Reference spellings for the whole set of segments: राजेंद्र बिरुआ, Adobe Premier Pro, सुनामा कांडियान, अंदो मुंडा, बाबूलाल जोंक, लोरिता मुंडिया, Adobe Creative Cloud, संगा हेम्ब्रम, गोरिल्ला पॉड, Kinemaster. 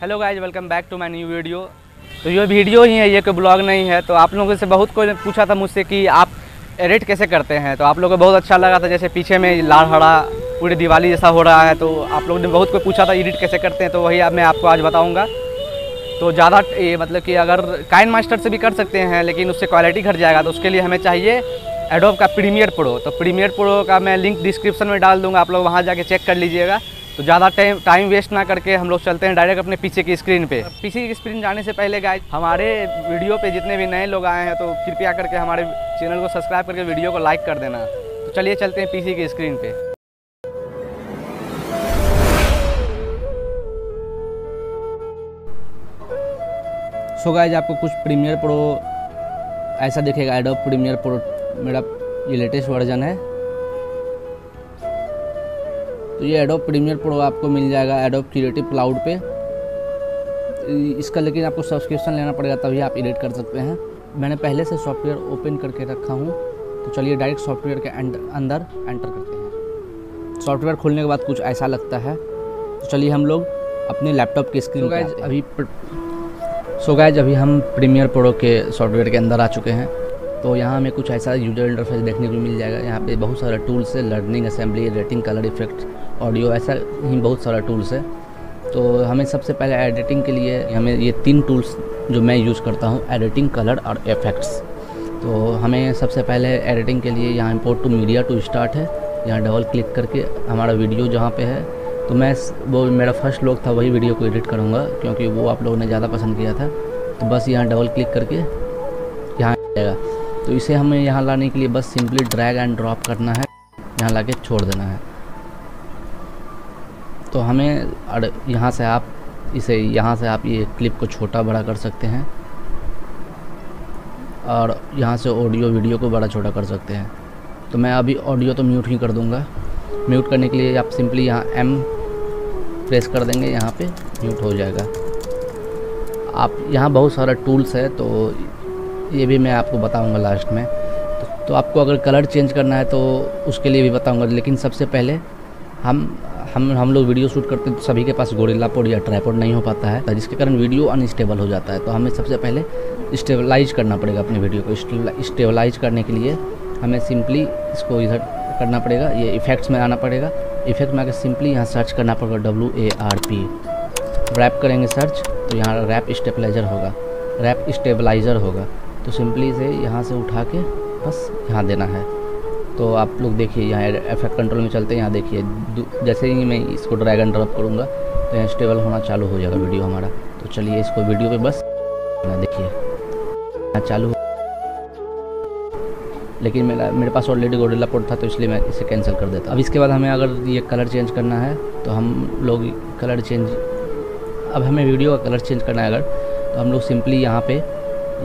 Hello guys, welcome back to my new video. तो ये video ही है, ये कोई ब्लॉग नहीं है। तो आप लोगों से बहुत कोई पूछा था मुझसे कि आप एडिट कैसे करते हैं, तो आप लोगों को बहुत अच्छा लगा था। जैसे पीछे में लाल हरा पूरी दिवाली जैसा हो रहा है, तो आप लोगों ने बहुत कोई पूछा था एडिट कैसे करते हैं, तो वही मैं आपको आज बताऊँगा। तो ज़्यादा ये मतलब कि अगर काइनमास्टर से भी कर सकते हैं, लेकिन उससे क्वालिटी घट जाएगा। तो उसके लिए हमें चाहिए एडोब का प्रीमियर प्रो। तो प्रीमियर प्रो का मैं लिंक डिस्क्रिप्शन में डाल दूँगा, आप लोग वहाँ जाके चेक कर लीजिएगा। तो ज़्यादा टाइम वेस्ट ना करके हम लोग चलते हैं डायरेक्ट अपने पीछे की स्क्रीन पे। पीछे की स्क्रीन जाने से पहले गाइस, हमारे वीडियो पे जितने भी नए लोग आए हैं तो कृपया करके हमारे चैनल को सब्सक्राइब करके वीडियो को लाइक कर देना। तो चलिए चलते हैं पीछे की स्क्रीन पे। सो गाइस, आपको कुछ प्रीमियर प्रो ऐसा दिखेगा। एडोब प्रीमियर प्रो मेरा ये लेटेस्ट वर्जन है। तो ये एडोब प्रीमियर प्रो आपको मिल जाएगा एडोब क्रिएटिव क्लाउड पे। इसका लेकिन आपको सब्सक्रिप्शन लेना पड़ेगा, तभी आप एडिट कर सकते हैं। मैंने पहले से सॉफ्टवेयर ओपन करके रखा हूँ, तो चलिए डायरेक्ट सॉफ्टवेयर के अंदर एंटर करते हैं। सॉफ्टवेयर खोलने के बाद कुछ ऐसा लगता है। तो चलिए हम लोग अपने लैपटॉप की स्क्रीन पर अभी अभी हम प्रीमियर प्रो के सॉफ्टवेयर के अंदर आ चुके हैं। तो यहाँ हमें कुछ ऐसा यूजर इंटरफेस देखने को मिल जाएगा। यहाँ पे बहुत सारा टूल्स है, learning, assembly, rating, colour effect, audio, ऐसा ही बहुत सारा टूल्स है। तो हमें सबसे पहले एडिटिंग के लिए हमें ये तीन टूल्स जो मैं यूज़ करता हूँ, एडिटिंग, कलर और इफेक्ट्स। तो हमें सबसे पहले एडिटिंग के लिए यहाँ import to media to start है। यहाँ डबल क्लिक करके हमारा वीडियो जहाँ पर है, तो मैं वो मेरा फर्स्ट लुक था, वही वीडियो को एडिट करूँगा क्योंकि वो आप लोगों ने ज़्यादा पसंद किया था। तो बस यहाँ डबल क्लिक करके यहाँ आएगा। तो इसे हमें यहाँ लाने के लिए बस सिंपली ड्रैग एंड ड्रॉप करना है, यहाँ लाके छोड़ देना है। तो हमें यहाँ से आप ये क्लिप को छोटा बड़ा कर सकते हैं और यहाँ से ऑडियो वीडियो को बड़ा छोटा कर सकते हैं। तो मैं अभी ऑडियो तो म्यूट ही कर दूँगा। म्यूट करने के लिए आप सिंपली यहाँ एम प्रेस कर देंगे, यहाँ पे म्यूट हो जाएगा। आप यहाँ बहुत सारा टूल्स है, तो ये भी मैं आपको बताऊंगा लास्ट में। तो आपको अगर कलर चेंज करना है तो उसके लिए भी बताऊंगा, लेकिन सबसे पहले हम लोग वीडियो शूट करते हैं, तो सभी के पास गोरिल्ला पॉड या ट्राइपॉड नहीं हो पाता है, जिसके कारण वीडियो अनस्टेबल हो जाता है। तो हमें सबसे पहले स्टेबलाइज करना पड़ेगा अपने वीडियो को। स्टेबलाइज करने के लिए हमें सिंपली इसको इधर करना पड़ेगा, ये इफेक्ट्स में आना पड़ेगा। इफेक्ट में आकर सिंपली यहाँ सर्च करना पड़ेगा WARP, रैप करेंगे सर्च, तो यहाँ रैप स्टेबलाइजर होगा, रैप स्टेबलाइज़र होगा। तो सिंपली से यहाँ से उठा के बस यहाँ देना है। तो आप लोग देखिए, यहाँ इफेक्ट कंट्रोल में चलते हैं। यहाँ देखिए, जैसे ही मैं इसको ड्रैग एंड ड्रॉप करूँगा तो यहाँ स्टेबल होना चालू हो जाएगा वीडियो हमारा। तो चलिए इसको वीडियो पे बस देखिए चालू, लेकिन मेरे पास ऑलरेडी गोरिल्ला पॉड था, तो इसलिए मैं इसे कैंसिल कर देता। अब इसके बाद हमें अगर ये कलर चेंज करना है, तो हम लोग कलर चेंज, अब हमें वीडियो का कलर चेंज करना है अगर, तो हम लोग सिंपली यहाँ पर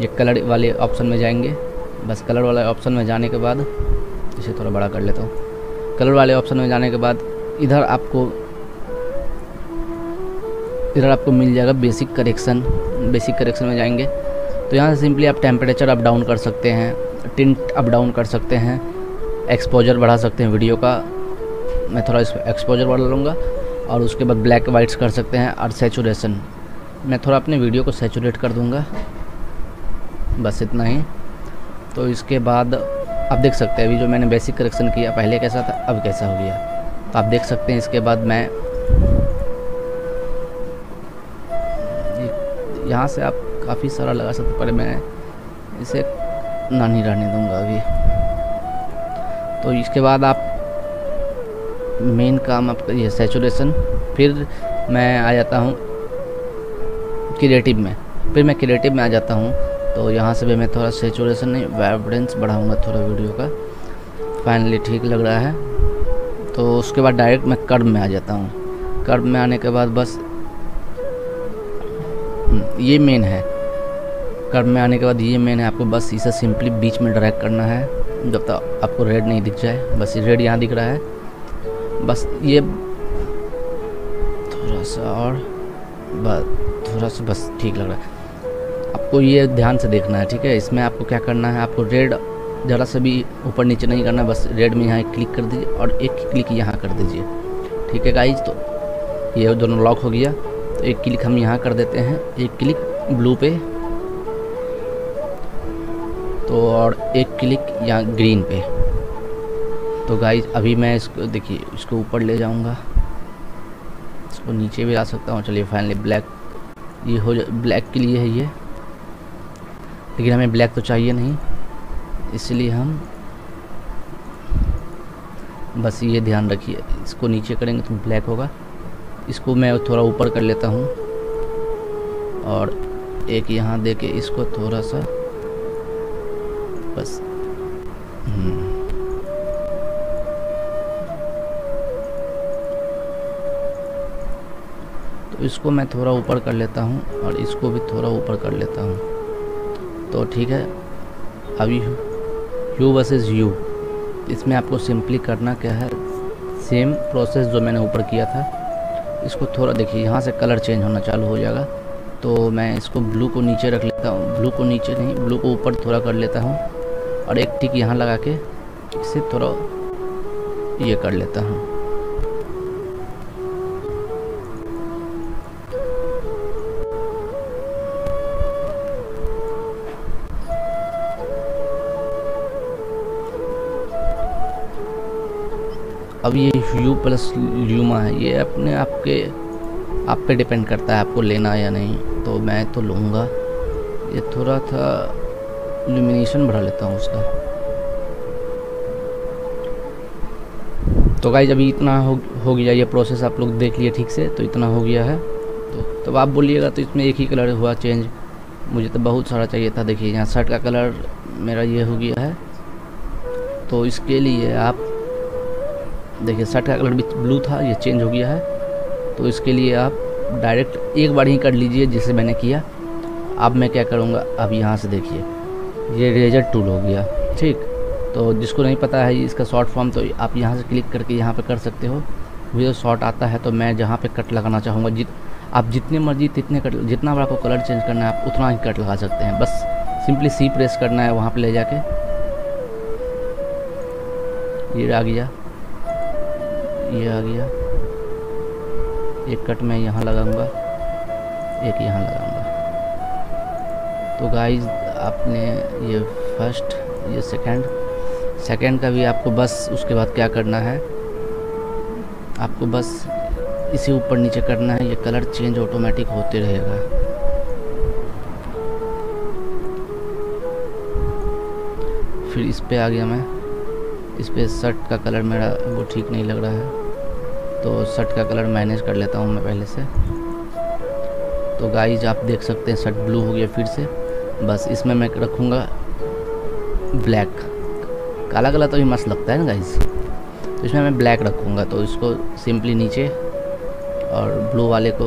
ये कलर वाले ऑप्शन में जाएंगे। बस कलर वाले ऑप्शन में जाने के बाद, इसे थोड़ा बड़ा कर लेता हूँ। कलर वाले ऑप्शन में जाने के बाद इधर आपको मिल जाएगा बेसिक करेक्शन। बेसिक करेक्शन में जाएंगे तो यहाँ से सिंपली आप टेम्परेचर अप डाउन कर सकते हैं, टिंट अप डाउन कर सकते हैं, एक्सपोजर बढ़ा सकते हैं वीडियो का। मैं थोड़ा एक्सपोजर बढ़ा लूँगा, और उसके बाद ब्लैक वाइट्स कर सकते हैं, और सैचुरेशन मैं थोड़ा अपने वीडियो को सैचुरेट कर दूँगा, बस इतना ही। तो इसके बाद आप देख सकते हैं, अभी जो मैंने बेसिक करेक्शन किया पहले कैसा था, अब कैसा हो गया, तो आप देख सकते हैं। इसके बाद मैं यहाँ से आप काफ़ी सारा लगा सकते, पर मैं इसे ना नहीं रहने दूँगा अभी। तो इसके बाद आप मेन काम आपका ये सैचुरेशन। फिर मैं आ जाता हूँ क्रिएटिव में, तो यहाँ से भी मैं थोड़ा सैचुरेशन नहीं, वाइब्रेंस बढ़ाऊँगा थोड़ा वीडियो का। फाइनली ठीक लग रहा है। तो उसके बाद डायरेक्ट मैं कर्व में आ जाता हूँ। कर्व में आने के बाद बस ये मेन है, आपको बस इसे सिंपली बीच में ड्रैग करना है जब तक आपको रेड नहीं दिख जाए। बस रेड यहाँ दिख रहा है, बस ये थोड़ा सा और बस ठीक लग रहा है। आपको ये ध्यान से देखना है, ठीक है। इसमें आपको क्या करना है, आपको रेड ज़रा से भी ऊपर नीचे नहीं करना, बस रेड में यहाँ क्लिक कर दीजिए और एक क्लिक यहाँ कर दीजिए, ठीक है गाइज। तो ये दोनों लॉक हो गया। तो एक क्लिक हम यहाँ कर देते हैं, एक क्लिक ब्लू पे, तो और एक क्लिक यहाँ ग्रीन पे। तो गाइस अभी मैं इसको देखिए इसको ऊपर ले जाऊँगा, इसको नीचे भी ला सकता हूँ। चलिए फाइनली ब्लैक ये हो जा, ब्लैक के लिए है ये, लेकिन हमें ब्लैक तो चाहिए नहीं, इसलिए हम बस ये ध्यान रखिए, इसको नीचे करेंगे तो ब्लैक होगा। इसको मैं थोड़ा ऊपर कर लेता हूँ और एक यहाँ दे के इसको थोड़ा सा बस तो इसको मैं थोड़ा ऊपर कर लेता हूँ और इसको भी थोड़ा ऊपर कर लेता हूँ। तो ठीक है, अभी यू वर्सेस यू, इसमें आपको सिंपली करना क्या है, सेम प्रोसेस जो मैंने ऊपर किया था, इसको थोड़ा देखिए यहाँ से कलर चेंज होना चालू हो जाएगा। तो मैं इसको ब्लू को नीचे रख लेता हूँ, ब्लू को नीचे नहीं, ब्लू को ऊपर थोड़ा कर लेता हूँ और एक टिक यहाँ लगा के इसे थोड़ा ये कर लेता हूँ। अब ये यू प्लस ल्यूमा है, ये अपने आपके आप पे डिपेंड करता है आपको लेना या नहीं। तो मैं तो लूँगा, ये थोड़ा था ल्यूमिनेशन बढ़ा लेता हूँ उसका। तो गाइज अभी इतना हो गया, ये प्रोसेस आप लोग देख लिए ठीक से, तो इतना हो गया है। तो तब आप बोलिएगा तो इसमें एक ही कलर हुआ चेंज, मुझे तो बहुत सारा चाहिए था। देखिए यहाँ शर्ट का कलर मेरा ये हो गया है, तो इसके लिए आप देखिए शर्ट का कलर भी ब्लू था, ये चेंज हो गया है। तो इसके लिए आप डायरेक्ट एक बार ही कर लीजिए जैसे मैंने किया। अब मैं क्या करूँगा, अब यहाँ से देखिए ये रेजर टूल हो गया, ठीक। तो जिसको नहीं पता है इसका शॉर्ट फॉर्म, तो आप यहाँ से क्लिक करके यहाँ पे कर सकते हो। मुझे तो शॉर्ट आता है, तो मैं जहाँ पे कट लगाना चाहूँगा, आप जितने मर्जी तितने कट, जितना बार आपको कलर चेंज करना है आप उतना ही कट लगा सकते हैं। बस सिंपली सी प्रेस करना है, वहाँ पर ले जाके ये आ गया, ये आ गया। एक कट मैं यहाँ लगाऊंगा, एक यहाँ लगाऊंगा। तो गाइज आपने ये फर्स्ट, ये सेकंड का भी आपको बस उसके बाद क्या करना है, आपको बस इसे ऊपर नीचे करना है, ये कलर चेंज ऑटोमेटिक होते रहेगा। फिर इस पे आ गया मैं, इस पर शर्ट का कलर मेरा वो ठीक नहीं लग रहा है, तो शर्ट का कलर मैनेज कर लेता हूँ मैं पहले से। तो गाइज आप देख सकते हैं शर्ट ब्लू हो गया फिर से। बस इसमें मैं रखूँगा ब्लैक, काला काला तो भी मस्त लगता है ना गाइज, तो इसमें मैं ब्लैक रखूँगा। तो इसको सिंपली नीचे और ब्लू वाले को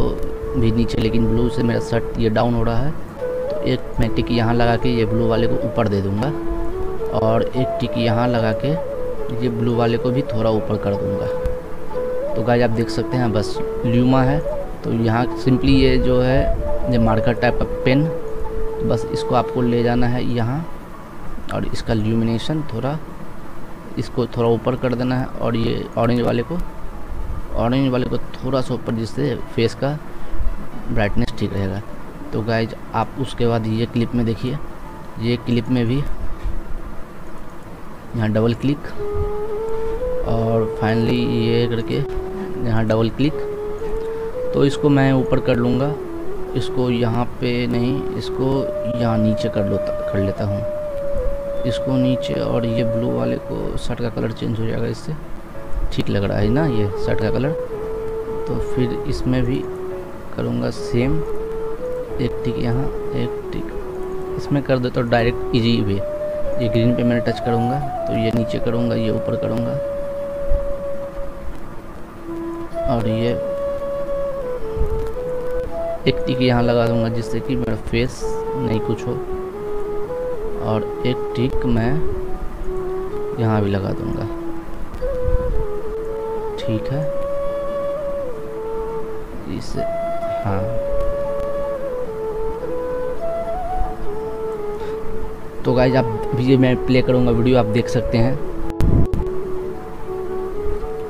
भी नीचे, लेकिन ब्लू से मेरा शर्ट ये डाउन हो रहा है, तो एक मैं टिक यहाँ लगा के ये ब्लू वाले को ऊपर दे दूँगा और एक टिक यहाँ लगा के ये ब्लू वाले को भी थोड़ा ऊपर कर दूंगा। तो गाइज आप देख सकते हैं बस ल्यूमा है, तो यहाँ सिंपली ये जो है ये मार्कर टाइप का पेन, बस इसको आपको ले जाना है यहाँ और इसका ल्यूमिनेशन थोड़ा, इसको थोड़ा ऊपर कर देना है और ये ऑरेंज वाले को थोड़ा सा ऊपर, जिससे फेस का ब्राइटनेस ठीक रहेगा। तो गाइज आप उसके बाद ये क्लिप में देखिए, ये क्लिप में भी यहाँ डबल क्लिक और फाइनली ये करके यहाँ डबल क्लिक। तो इसको मैं ऊपर कर लूँगा, इसको यहाँ पे नहीं, इसको यहाँ नीचे कर लेता हूँ, इसको नीचे। और ये ब्लू वाले को शर्ट का कलर चेंज हो जाएगा, इससे ठीक लग रहा है ना ये शर्ट का कलर। तो फिर इसमें भी करूँगा सेम, एक टिक यहाँ, एक टिक इसमें कर देता हूँ डायरेक्ट इजी भी। ये ग्रीन पे मैं टच करूँगा, तो ये नीचे करूँगा, ये ऊपर करूँगा और ये एक टिक यहाँ लगा दूँगा, जिससे कि मेरा फेस नहीं कुछ हो। और एक टिक मैं यहाँ भी लगा दूँगा, ठीक है इसे, हाँ। तो गाइज आप भी, मैं प्ले करूँगा वीडियो, आप देख सकते हैं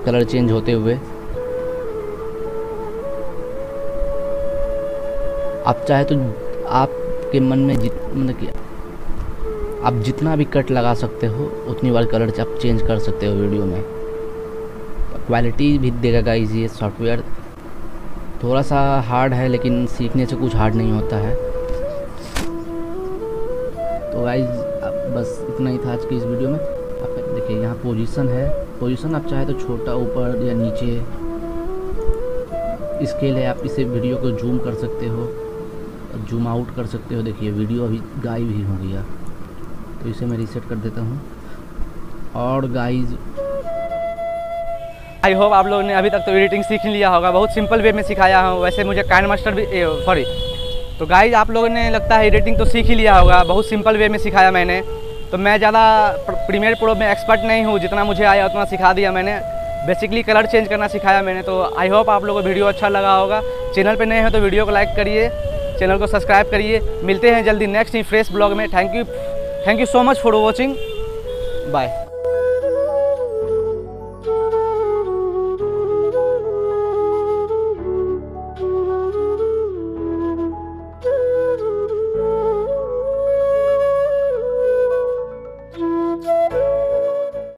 कलर चेंज होते हुए। आप चाहे तो आपके मन में मतलब कि आप जितना भी कट लगा सकते हो उतनी बार कलर आप चेंज कर सकते हो वीडियो में। क्वालिटी भी देगा गाइस ये सॉफ्टवेयर। थोड़ा सा हार्ड है लेकिन सीखने से कुछ हार्ड नहीं होता है। तो गाइस बस इतना ही था आज की इस वीडियो में। आप देखिए यहाँ पोजीशन है, पोजीशन आप चाहे तो छोटा ऊपर या नीचे, स्केल है, आप इसे वीडियो को जूम कर सकते हो, जूम आउट कर सकते हो। देखिए वीडियो अभी गायब ही हो गया तो इसे मैं रीसेट कर देता हूँ। और गाइस आई होप आप लोगों ने अभी तक तो एडिटिंग सीख लिया होगा, बहुत सिंपल वे में सिखाया हूँ। वैसे मुझे काइनमास्टर भी सॉरी तो गाइज आप लोगों ने लगता है एडिटिंग तो सीख ही लिया होगा, बहुत सिंपल वे में सिखाया मैंने। तो मैं ज़्यादा प्रीमियर प्रो में एक्सपर्ट नहीं हूँ, जितना मुझे आया उतना सिखा दिया मैंने। बेसिकली कलर चेंज करना सिखाया मैंने। तो आई होप आप लोगों को वीडियो अच्छा लगा होगा। चैनल पर नए हो तो वीडियो को लाइक करिए, चैनल को सब्सक्राइब करिए। मिलते हैं जल्दी नेक्स्ट ही फ्रेश ब्लॉग में। Thank you so much for watching, bye.